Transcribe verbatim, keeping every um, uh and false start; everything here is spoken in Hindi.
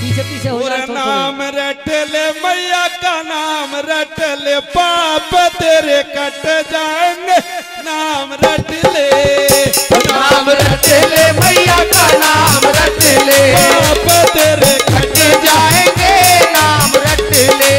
बीजेपी से हो रहा है। नाम रट ले मैया का नाम रट ले पाप तेरे कट जाएंगे। नाम रट ले नाम रट ले मैया का नाम रट ले पाप तेरे कट जाएंगे। नाम रट ले